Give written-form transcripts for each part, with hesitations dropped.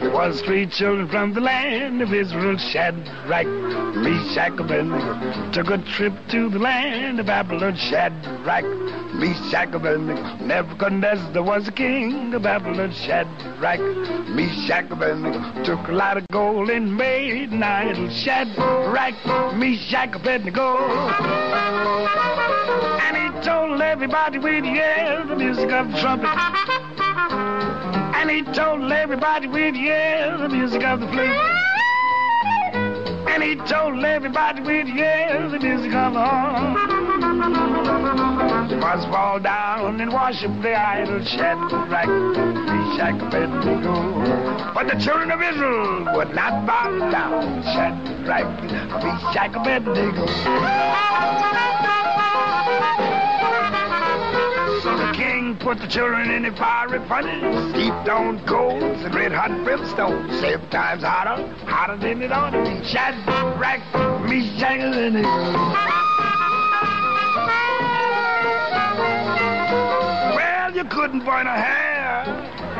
There was three children from the land of Israel, Shadrach, Meshach, Abednego. Took a trip to the land of Babylon, Shadrach, Meshach, Abednego. Nebuchadnezzar was the king of Babylon, Shadrach, Meshach, Abednego. Took a lot of gold and made an idol, Shadrach, Meshach, Abednego. Told everybody we'd hear the music of the trumpet. And he told everybody we'd hear the music of the flute. And he told everybody we'd hear the music of the horn. You must fall down and worship the idol, Shadrach, Meshach, Abednego. But the children of Israel would not bow down, Shadrach, Meshach, Abednego. Put the children in a fiery furnace, heaped on coals and red-hot brimstone, 7 times hotter, hotter than it ought to be. Shadrach, Meshach, and Abednego. Well, you couldn't point a hair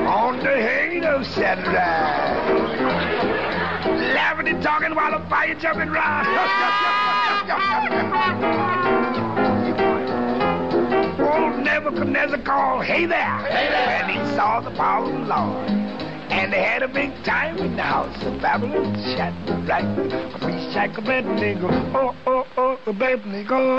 on the head of Shadrach. Laughing and talking while the fire jumping round. Nebuchadnezzar called, "Hey there!" Hey there. And he saw the power of the Lord. And they had a big time in the house of Babylon, Shadrach, Meshach, Abednego. Oh, oh, oh, Abednego.